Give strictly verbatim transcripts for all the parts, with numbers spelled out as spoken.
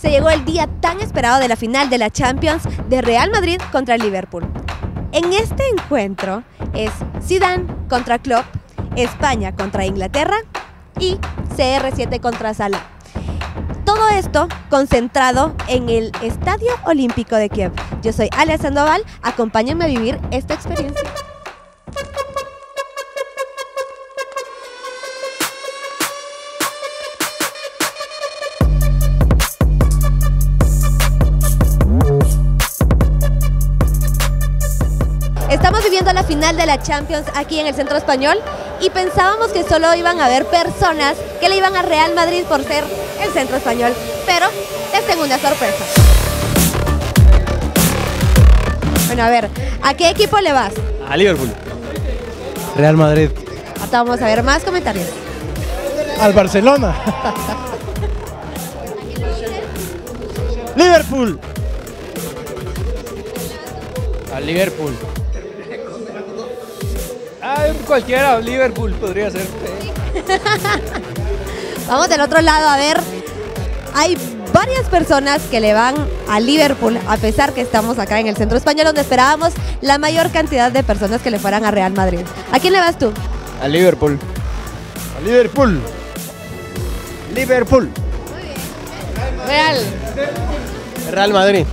se llegó el día tan esperado de la final de la Champions de Real Madrid contra Liverpool. En este encuentro es Zidane contra Klopp, España contra Inglaterra y C R siete contra Salah. Todo esto concentrado en el Estadio Olímpico de Kiev. Yo soy Ale Sandoval, acompáñenme a vivir esta experiencia. Estamos viviendo la final de la Champions aquí en el Centro Español y pensábamos que solo iban a haber personas que le iban a Real Madrid por ser el Centro Español, pero les tengo una sorpresa. Bueno, a ver, ¿a qué equipo le vas? A Liverpool. Real Madrid. Hasta vamos a ver más comentarios. Al Barcelona. Liverpool. Al Liverpool. Ah, cualquiera, Liverpool podría ser. Vamos del otro lado, a ver. Hay varias personas que le van a Liverpool, a pesar que estamos acá en el Centro Español, donde esperábamos la mayor cantidad de personas que le fueran a Real Madrid. ¿A quién le vas tú? A Liverpool. A Liverpool. Liverpool. Muy bien. Real. Real Madrid.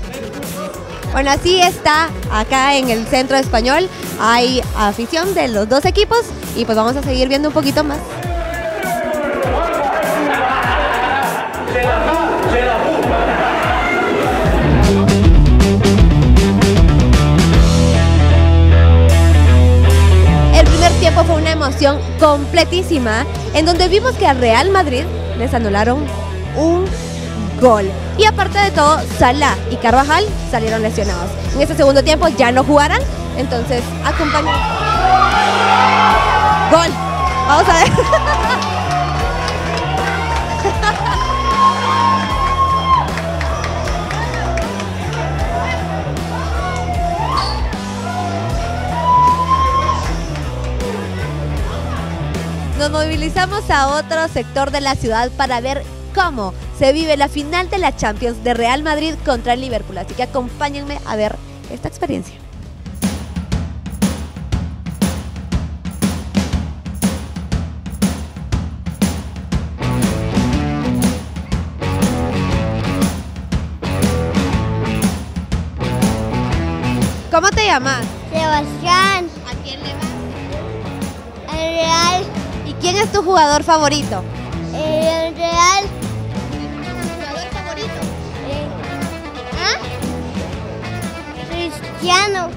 Bueno, así está acá en el Centro Español. Hay afición de los dos equipos y pues vamos a seguir viendo un poquito más. El primer tiempo fue una emoción completísima, en donde vimos que al Real Madrid les anularon un gol. Y aparte de todo, Salah y Carvajal salieron lesionados. En este segundo tiempo ya no jugarán, entonces acompañen. ¡Gol! Vamos a ver. Nos movilizamos a otro sector de la ciudad para ver cómo se vive la final de la Champions de Real Madrid contra Liverpool. Así que acompáñenme a ver esta experiencia. ¿Cómo te llamas? Sebastián. ¿A quién le vas? Al Real. ¿Y quién es tu jugador favorito? El Real. ¿Jugador favorito? Eh. ¿Ah? Cristiano.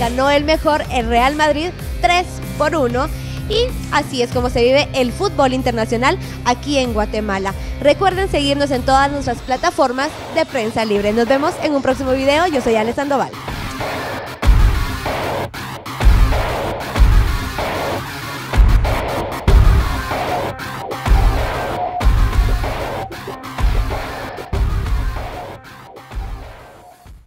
Ganó el mejor el Real Madrid tres por uno y así es como se vive el fútbol internacional aquí en Guatemala. Recuerden seguirnos en todas nuestras plataformas de Prensa Libre. Nos vemos en un próximo video. Yo soy Ale Sandoval.